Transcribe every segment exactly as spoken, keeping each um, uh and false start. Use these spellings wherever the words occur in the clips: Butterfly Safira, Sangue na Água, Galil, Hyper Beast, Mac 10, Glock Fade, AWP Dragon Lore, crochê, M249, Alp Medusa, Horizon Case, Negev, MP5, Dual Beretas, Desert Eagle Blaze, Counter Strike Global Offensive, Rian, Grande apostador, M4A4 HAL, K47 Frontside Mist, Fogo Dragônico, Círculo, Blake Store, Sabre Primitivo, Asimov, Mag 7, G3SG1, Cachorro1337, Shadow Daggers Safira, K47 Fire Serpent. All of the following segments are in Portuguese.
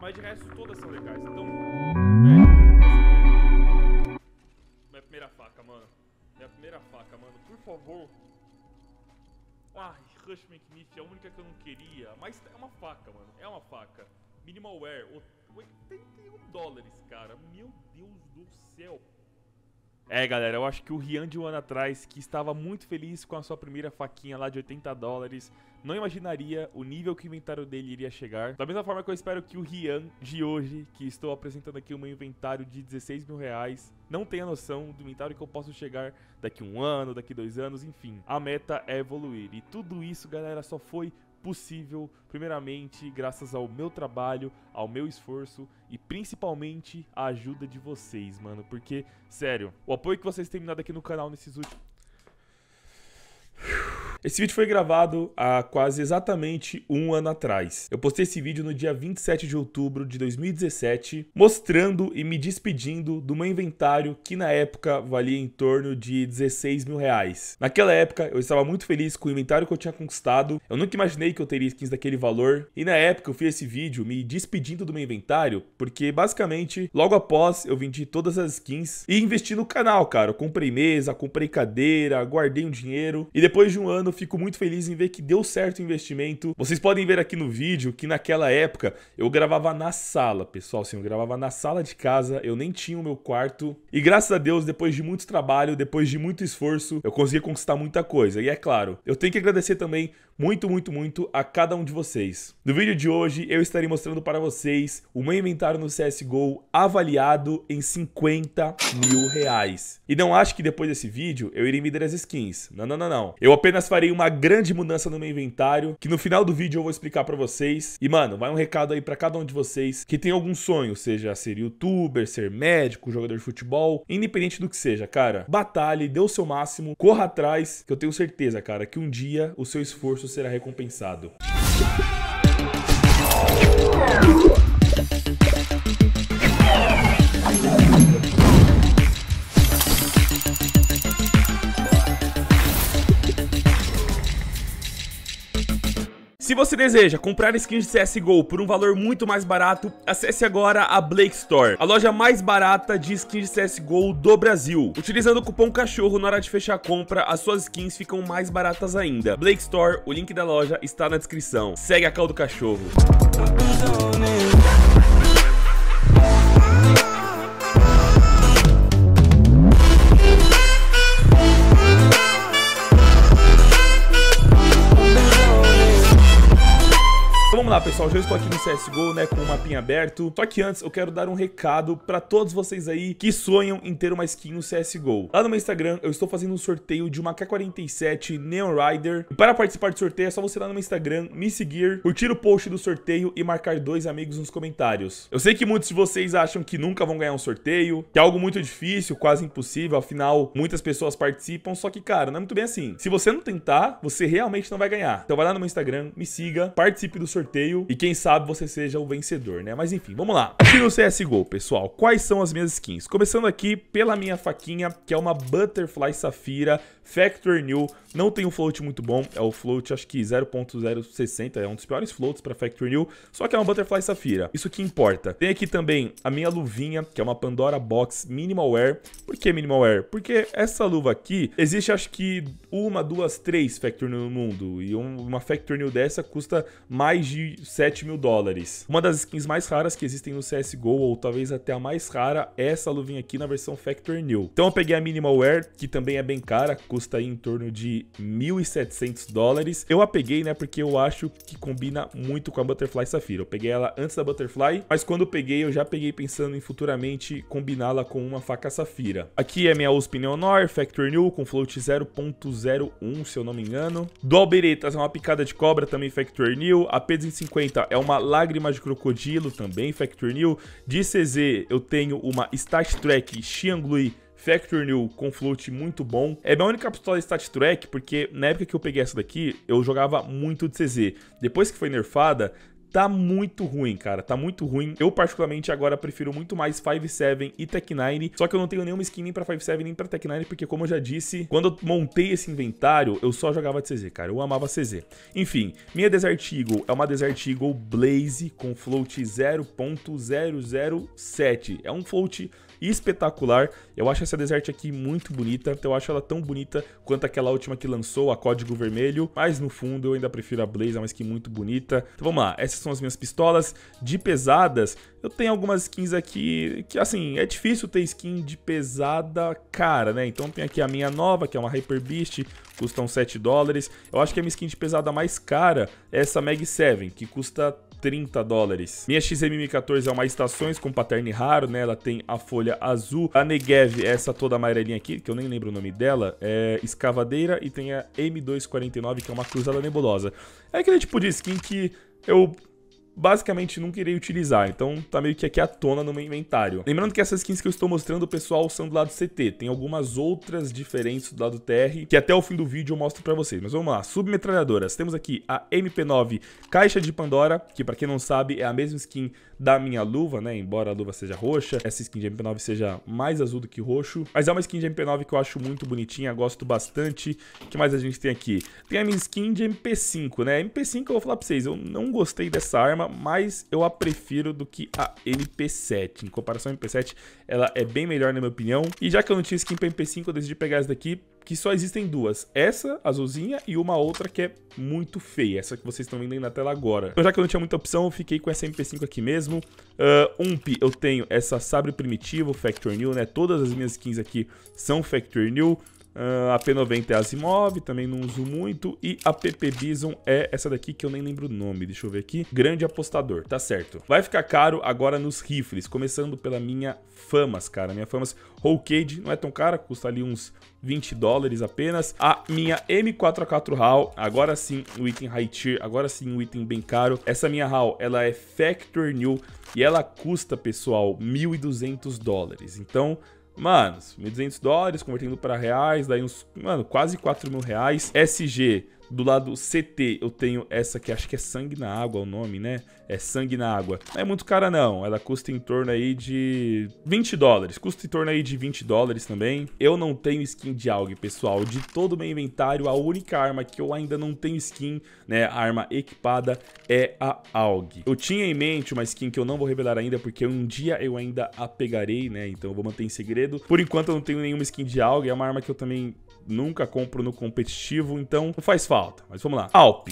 Mas de resto, todas são legais. Então, velho, minha primeira faca, mano. Minha primeira faca, mano. Por favor. Ah, Rush Magnific é a única que eu não queria. Mas é uma faca, mano. É uma faca. Minimal Wear, oitenta e um dólares, cara. Meu Deus do céu. É, galera, eu acho que o Rian de um ano atrás, que estava muito feliz com a sua primeira faquinha lá de oitenta dólares, não imaginaria o nível que o inventário dele iria chegar. Da mesma forma que eu espero que o Rian de hoje, que estou apresentando aqui o meu inventário de dezesseis mil reais, não tenha noção do inventário que eu posso chegar daqui um ano, daqui dois anos, enfim. A meta é evoluir. E tudo isso, galera, só foi possível, primeiramente, graças ao meu trabalho, ao meu esforço e principalmente a ajuda de vocês, mano, porque, sério, o apoio que vocês têm me dado aqui no canal nesses últimos... Esse vídeo foi gravado há quase exatamente um ano atrás. Eu postei esse vídeo no dia vinte e sete de outubro de dois mil e dezessete, mostrando e me despedindo do meu inventário que na época valia em torno de dezesseis mil reais. Naquela época eu estava muito feliz com o inventário que eu tinha conquistado, eu nunca imaginei que eu teria skins daquele valor, e na época eu fiz esse vídeo me despedindo do meu inventário, porque basicamente logo após eu vendi todas as skins e investi no canal, cara. Eu comprei mesa, comprei cadeira, guardei um dinheiro, e depois de um ano eu fico muito feliz em ver que deu certo o investimento. Vocês podem ver aqui no vídeo que naquela época eu gravava na sala, pessoal. Assim, eu gravava na sala de casa, eu nem tinha o meu quarto. E graças a Deus, depois de muito trabalho, depois de muito esforço, eu consegui conquistar muita coisa. E é claro, eu tenho que agradecer também muito, muito, muito a cada um de vocês. No vídeo de hoje, eu estarei mostrando para vocês o meu inventário no C S G O avaliado em cinquenta mil reais. E não acho que depois desse vídeo eu irei me dar as skins. Não, não, não, não. Eu apenas farei uma grande mudança no meu inventário, que no final do vídeo eu vou explicar pra vocês. E, mano, vai um recado aí pra cada um de vocês que tem algum sonho, seja ser youtuber, ser médico, jogador de futebol, independente do que seja, cara. Batalhe, dê o seu máximo, corra atrás, que eu tenho certeza, cara, que um dia o seu esforço será recompensado. Se você deseja comprar skins de C S G O por um valor muito mais barato, acesse agora a Blake Store, a loja mais barata de skins de C S G O do Brasil. Utilizando o cupom CACHORRO na hora de fechar a compra, as suas skins ficam mais baratas ainda. Blake Store, o link da loja está na descrição. Segue a Caldo Cachorro. Olá pessoal, já estou aqui no C S G O, né, com o mapinha aberto. Só que antes eu quero dar um recado para todos vocês aí que sonham em ter uma skin no C S G O. Lá no meu Instagram eu estou fazendo um sorteio de uma K quarenta e sete Neon Rider. E para participar do sorteio é só você ir lá no meu Instagram, me seguir, curtir o post do sorteio e marcar dois amigos nos comentários. Eu sei que muitos de vocês acham que nunca vão ganhar um sorteio, que é algo muito difícil, quase impossível, afinal muitas pessoas participam. Só que, cara, não é muito bem assim. Se você não tentar, você realmente não vai ganhar. Então vai lá no meu Instagram, me siga, participe do sorteio e quem sabe você seja o vencedor, né? Mas enfim, vamos lá. Aqui no C S G O, pessoal, quais são as minhas skins? Começando aqui pela minha faquinha, que é uma Butterfly Safira Factory New. Não tem um float muito bom, é o float acho que zero ponto zero sessenta, é um dos piores floats para Factory New, só que é uma Butterfly Safira, isso que importa. Tem aqui também a minha luvinha, que é uma Pandora Box Minimal Wear. Por que Minimal Wear? Porque essa luva aqui, existe acho que uma, duas, três Factory New no mundo, e uma Factory New dessa custa mais de sete mil dólares. Uma das skins mais raras que existem no C S G O, ou talvez até a mais rara, é essa luvinha aqui na versão Factory New. Então eu peguei a Minimal Wear, que também é bem cara, custa aí em torno de mil e setecentos dólares. Eu a peguei, né, porque eu acho que combina muito com a Butterfly Safira. Eu peguei ela antes da Butterfly, mas quando eu peguei, eu já peguei pensando em futuramente combiná-la com uma faca Safira. Aqui é minha U S P Neonor, Factory New, com float zero ponto zero um, se eu não me engano. Dual Beretas é uma picada de cobra, também Factory New. A P duzentos e cinquenta é uma Lágrima de Crocodrilo, também Factory New. De C Z eu tenho uma Stat Track Xiang Lui Factory New com float muito bom. É minha única pistola Stat Track, porque na época que eu peguei essa daqui, eu jogava muito de C Z. Depois que foi nerfada, tá muito ruim, cara. Tá muito ruim. Eu, particularmente, agora prefiro muito mais cinco sete e Tech nove. Só que eu não tenho nenhuma skin nem pra cinco sete nem pra Tech nove, porque, como eu já disse, quando eu montei esse inventário, eu só jogava de C Z, cara. Eu amava C Z. Enfim, minha Desert Eagle é uma Desert Eagle Blaze com float zero ponto zero zero sete. É um float espetacular. Eu acho essa Desert aqui muito bonita. Então eu acho ela tão bonita quanto aquela última que lançou, a Código Vermelho. Mas no fundo eu ainda prefiro a Blaze, é uma skin muito bonita. Então vamos lá, essas são as minhas pistolas. De pesadas, eu tenho algumas skins aqui que, assim, é difícil ter skin de pesada cara, né? Então tem aqui a minha nova, que é uma Hyper Beast, custam sete dólares. Eu acho que a minha skin de pesada mais cara é essa Mag sete, que custa trinta dólares. Minha X M M quatorze é uma Estações com pattern raro, né? Ela tem a folha azul. A Negev é essa toda amarelinha aqui, que eu nem lembro o nome dela. É Escavadeira. E tem a M duzentos e quarenta e nove, que é uma Cruzada Nebulosa. É aquele tipo de skin que eu basicamente nunca irei utilizar, então tá meio que aqui à tona no meu inventário. Lembrando que essas skins que eu estou mostrando, pessoal, são do lado C T. Tem algumas outras diferentes do lado T R, que até o fim do vídeo eu mostro pra vocês. Mas vamos lá, submetralhadoras. Temos aqui a M P nove Caixa de Pandora, que pra quem não sabe é a mesma skin da minha luva, né? Embora a luva seja roxa, essa skin de M P nove seja mais azul do que roxo. Mas é uma skin de M P nove que eu acho muito bonitinha, gosto bastante. O que mais a gente tem aqui? Tem a minha skin de M P cinco, né? M P cinco, eu vou falar pra vocês, eu não gostei dessa arma, mas eu a prefiro do que a M P sete. Em comparação à M P sete, ela é bem melhor na minha opinião. E já que eu não tinha skin pra M P cinco, eu decidi pegar essa daqui, que só existem duas. Essa, azulzinha, e uma outra que é muito feia, essa que vocês estão vendo aí na tela agora. Então já que eu não tinha muita opção, eu fiquei com essa M P cinco aqui mesmo. uh, U M P, eu tenho essa Sabre Primitivo, Factory New, né? Todas as minhas skins aqui são Factory New. Uh, a P noventa é a Asimov, também não uso muito. E a P P Bison é essa daqui que eu nem lembro o nome, deixa eu ver aqui. Grande Apostador, tá certo. Vai ficar caro agora nos rifles, começando pela minha Famas, cara. Minha Famas Whole Cage não é tão cara, custa ali uns vinte dólares apenas. A minha M quatro A quatro H A L, agora sim o item high tier, agora sim o item bem caro. Essa minha H A L, ela é Factory New e ela custa, pessoal, mil e duzentos dólares. Então, mano, mil e duzentos dólares, convertendo para reais, daí uns, mano, quase quatro mil reais. S G, do lado C T, eu tenho essa que acho que é Sangue na Água o nome, né? É Sangue na Água. Não é muito cara, não. Ela custa em torno aí de vinte dólares. Custa em torno aí de vinte dólares também. Eu não tenho skin de AUG, pessoal. De todo o meu inventário, a única arma que eu ainda não tenho skin, né? A arma equipada é a AUG. Eu tinha em mente uma skin que eu não vou revelar ainda, porque um dia eu ainda a pegarei, né? Então eu vou manter em segredo. Por enquanto eu não tenho nenhuma skin de AUG. É uma arma que eu também nunca compro no competitivo, então não faz falta. Mas vamos lá. Alp.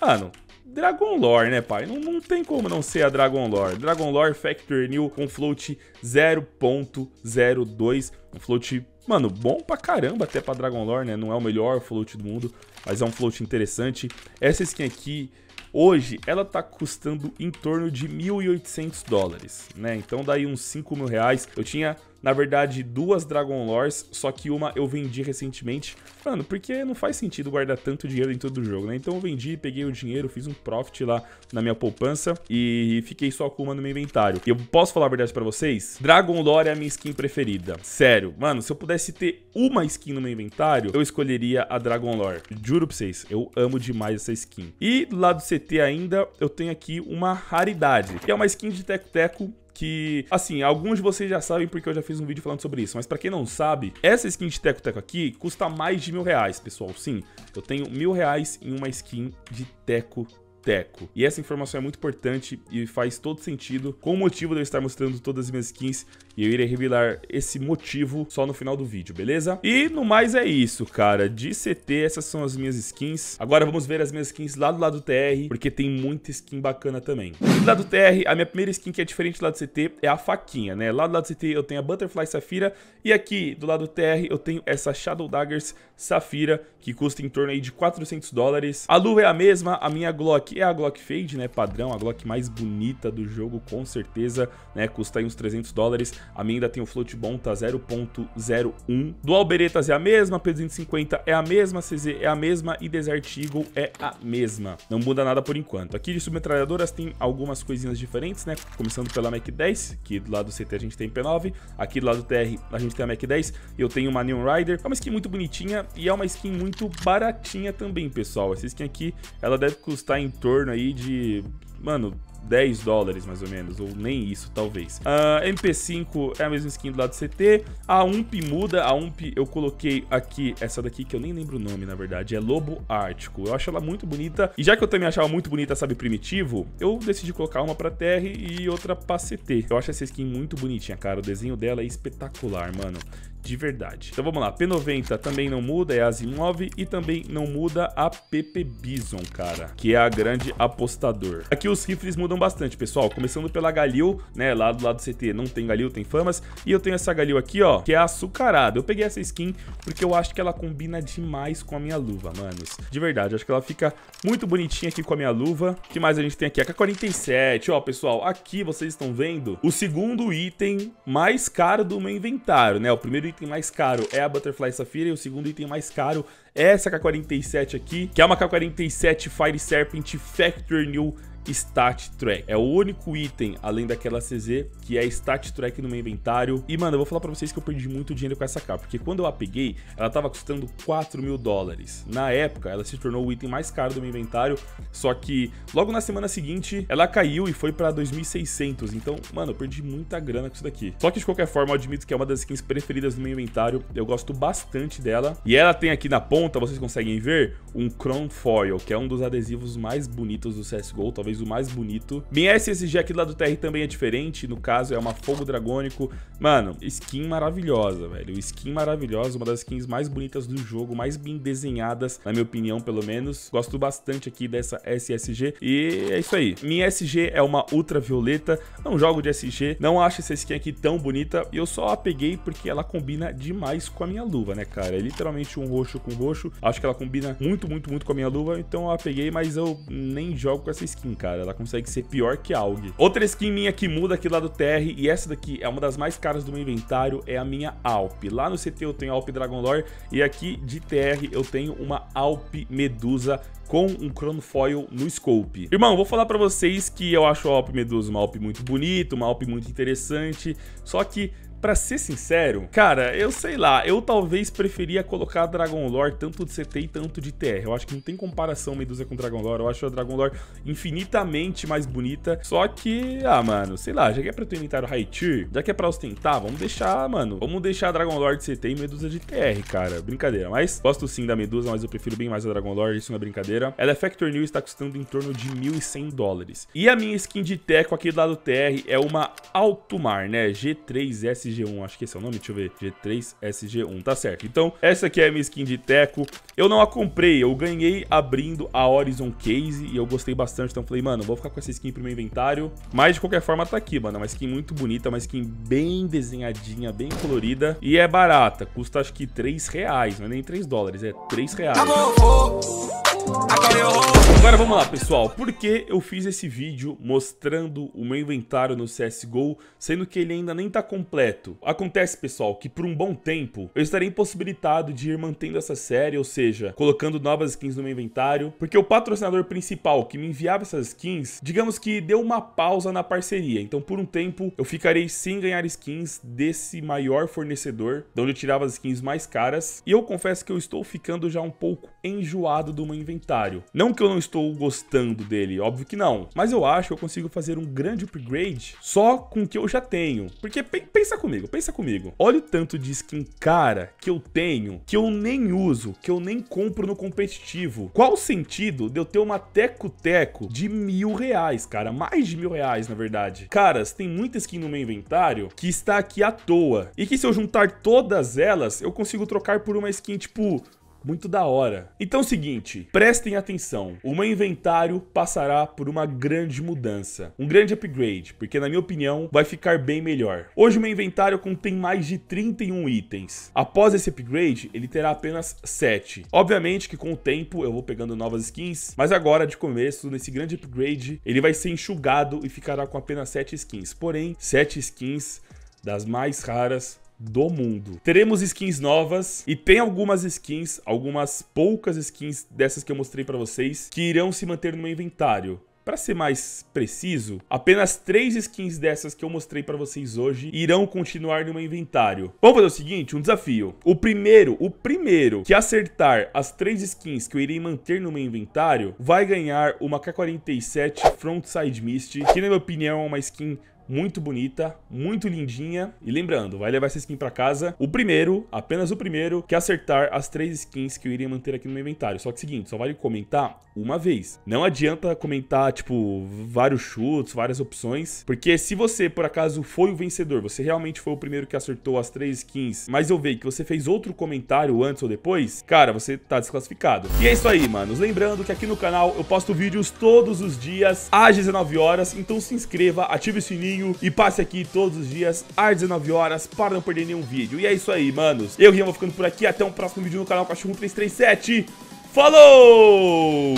Mano, Dragon Lore, né, pai? Não, não tem como não ser a Dragon Lore. Dragon Lore Factory New com float zero ponto zero dois. Um float, mano, bom pra caramba até pra Dragon Lore, né? Não é o melhor float do mundo, mas é um float interessante. Essa skin aqui, hoje, ela tá custando em torno de mil e oitocentos dólares, né? Então, daí uns cinco mil reais. Eu tinha, na verdade, duas Dragon Lores, só que uma eu vendi recentemente. Mano, porque não faz sentido guardar tanto dinheiro em todo jogo, né? Então eu vendi, peguei o dinheiro, fiz um profit lá na minha poupança e fiquei só com uma no meu inventário. E eu posso falar a verdade pra vocês? Dragon Lore é a minha skin preferida. Sério, mano, se eu pudesse ter uma skin no meu inventário, eu escolheria a Dragon Lore. Juro pra vocês, eu amo demais essa skin. E do lado C T ainda, eu tenho aqui uma raridade, que é uma skin de teco-teco, que, assim, alguns de vocês já sabem porque eu já fiz um vídeo falando sobre isso, mas pra quem não sabe, essa skin de teco-teco aqui custa mais de mil reais, pessoal. Sim, eu tenho mil reais em uma skin de teco-teco. E essa informação é muito importante e faz todo sentido com o motivo de eu estar mostrando todas as minhas skins, e eu irei revelar esse motivo só no final do vídeo, beleza? E no mais é isso, cara. De C T, essas são as minhas skins. Agora vamos ver as minhas skins lá do lado T R, porque tem muita skin bacana também. Do lado T R, a minha primeira skin que é diferente do lado C T é a faquinha, né? Lá do lado C T eu tenho a Butterfly Safira, e aqui do lado T R eu tenho essa Shadow Daggers Safira, que custa em torno aí de quatrocentos dólares. A luva é a mesma, a minha Glock é a Glock Fade, né? Padrão, a Glock mais bonita do jogo, com certeza, né? Custa aí uns trezentos dólares. A minha ainda tem o float bom, tá zero ponto zero um. Dual Beretas é a mesma, P duzentos e cinquenta é a mesma, C Z é a mesma e Desert Eagle é a mesma. Não muda nada por enquanto. Aqui de submetralhadoras tem algumas coisinhas diferentes, né? Começando pela Mac dez, que do lado C T a gente tem P nove. Aqui do lado T R a gente tem a Mac dez e eu tenho uma Neon Rider. É uma skin muito bonitinha e é uma skin muito baratinha também, pessoal. Essa skin aqui, ela deve custar em torno aí de, mano, dez dólares, mais ou menos, ou nem isso, talvez. Uh, M P cinco é a mesma skin do lado do C T. A U M P muda, a U M P eu coloquei aqui, essa daqui que eu nem lembro o nome, na verdade, é Lobo Ártico. Eu acho ela muito bonita, e já que eu também achava muito bonita a Sabre Primitivo, eu decidi colocar uma pra T R e outra pra C T. Eu acho essa skin muito bonitinha, cara, o desenho dela é espetacular, mano. De verdade. Então vamos lá, P noventa também não muda, é a Asimov, e também não muda a P P Bison, cara, que é a Grande Apostador. Aqui os rifles mudam bastante, pessoal, começando pela Galil, né, lá do lado do C T não tem Galil, tem Famas, e eu tenho essa Galil aqui, ó, que é açucarada. Eu peguei essa skin porque eu acho que ela combina demais com a minha luva, manos, de verdade, acho que ela fica muito bonitinha aqui com a minha luva. O que mais a gente tem aqui? A K quarenta e sete, ó, pessoal, aqui vocês estão vendo o segundo item mais caro do meu inventário, né, o primeiro item mais caro é a Butterfly Safira e o segundo item mais caro é essa K quarenta e sete aqui, que é uma K quarenta e sete Fire Serpent Factory New Stat Track. É o único item, além daquela C Z, que é Stat Track no meu inventário. E, mano, eu vou falar pra vocês que eu perdi muito dinheiro com essa K, porque quando eu a peguei, ela tava custando quatro mil dólares. Na época, ela se tornou o item mais caro do meu inventário, só que logo na semana seguinte, ela caiu e foi pra dois mil e seiscentos. Então, mano, eu perdi muita grana com isso daqui. Só que, de qualquer forma, eu admito que é uma das skins preferidas do meu inventário. Eu gosto bastante dela. E ela tem aqui na ponta, vocês conseguem ver, um Crown Foil, que é um dos adesivos mais bonitos do C S G O, talvez o mais bonito. Minha S S G aqui lá do T R também é diferente, no caso é uma Fogo Dragônico. Mano, skin maravilhosa, velho. Skin maravilhosa, uma das skins mais bonitas do jogo, mais bem desenhadas, na minha opinião, pelo menos. Gosto bastante aqui dessa S S G e é isso aí. Minha S G é uma Ultravioleta, não jogo de S G, não acho essa skin aqui tão bonita e eu só a peguei porque ela combina demais com a minha luva, né, cara? É literalmente um roxo com roxo, acho que ela combina muito, muito, muito com a minha luva, então eu a peguei, mas eu nem jogo com essa skin, cara, ela consegue ser pior que a AUG. Outra skin minha que muda aqui lá do T R, e essa daqui é uma das mais caras do meu inventário, é a minha Alp. Lá no C T eu tenho a Alp Dragon Lore, e aqui de T R eu tenho uma Alp Medusa com um chronofoil no scope. Irmão, vou falar pra vocês que eu acho a Alp Medusa uma Alp muito bonita, uma Alp muito interessante, só que pra ser sincero, cara, eu sei lá, eu talvez preferia colocar a Dragon Lore tanto de C T e tanto de T R. Eu acho que não tem comparação Medusa com Dragon Lore. Eu acho a Dragon Lore infinitamente mais bonita. Só que, ah, mano, sei lá, já que é pra ter inventário high tier, já que é pra ostentar, vamos deixar, mano, vamos deixar a Dragon Lore de C T e Medusa de T R, cara. Brincadeira, mas gosto sim da Medusa, mas eu prefiro bem mais a Dragon Lore, isso não é brincadeira. Ela é Factor New e está custando em torno de mil e cem dólares. E a minha skin de Teco aqui do lado do T R é uma Altumar, né? G três S G um, acho que esse é o nome, deixa eu ver, G três S G um, tá certo. Então, essa aqui é a minha skin de Teco, eu não a comprei, eu ganhei abrindo a Horizon Case, e eu gostei bastante, então falei, mano, vou ficar com essa skin pro meu inventário, mas de qualquer forma tá aqui, mano, uma skin muito bonita, uma skin bem desenhadinha, bem colorida, e é barata, custa acho que três reais, não é nem três dólares, é três reais. Agora vamos lá, pessoal, por que eu fiz esse vídeo mostrando o meu inventário no C S G O, sendo que ele ainda nem tá completo? Acontece, pessoal, que por um bom tempo eu estarei impossibilitado de ir mantendo essa série, ou seja, colocando novas skins no meu inventário, porque o patrocinador principal que me enviava essas skins, digamos que deu uma pausa na parceria, então por um tempo eu ficarei sem ganhar skins desse maior fornecedor, de onde eu tirava as skins mais caras, e eu confesso que eu estou ficando já um pouco enjoado do meu inventário. Não que eu não estou gostando dele, óbvio que não, mas eu acho que eu consigo fazer um grande upgrade só com o que eu já tenho, porque pe pensa comigo, pensa comigo, olha o tanto de skin cara que eu tenho, que eu nem uso, que eu nem compro no competitivo. Qual o sentido de eu ter uma teco-teco de mil reais, cara, mais de mil reais na verdade? Caras, tem muita skin no meu inventário que está aqui à toa, e que se eu juntar todas elas, eu consigo trocar por uma skin, tipo, muito da hora. Então é o seguinte, prestem atenção, o meu inventário passará por uma grande mudança, um grande upgrade, porque na minha opinião vai ficar bem melhor. Hoje o meu inventário contém mais de trinta e um itens. Após esse upgrade, ele terá apenas sete. Obviamente que com o tempo eu vou pegando novas skins, mas agora de começo, nesse grande upgrade, ele vai ser enxugado e ficará com apenas sete skins. Porém, sete skins das mais raras do mundo. Teremos skins novas e tem algumas skins, algumas poucas skins dessas que eu mostrei pra vocês, que irão se manter no meu inventário. Para ser mais preciso, apenas três skins dessas que eu mostrei para vocês hoje irão continuar no meu inventário. Vamos fazer o seguinte, um desafio. O primeiro, o primeiro que acertar as três skins que eu irei manter no meu inventário vai ganhar uma K quarenta e sete Frontside Mist, que na minha opinião é uma skin muito bonita, muito lindinha. E lembrando, vai levar essa skin pra casa o primeiro, apenas o primeiro, que acertar as três skins que eu iria manter aqui no meu inventário. Só que é o seguinte, só vale comentar uma vez. Não adianta comentar, tipo, vários chutes, várias opções, porque se você, por acaso, foi o vencedor, você realmente foi o primeiro que acertou as três skins, mas eu vejo que você fez outro comentário antes ou depois, cara, você tá desclassificado. E é isso aí, manos. Lembrando que aqui no canal eu posto vídeos todos os dias, às dezenove horas, então se inscreva, ative o sininho, e passe aqui todos os dias às dezenove horas para não perder nenhum vídeo. E é isso aí, manos. Eu, Rian, vou ficando por aqui. Até um próximo vídeo no canal Cachorro três três sete. Falou!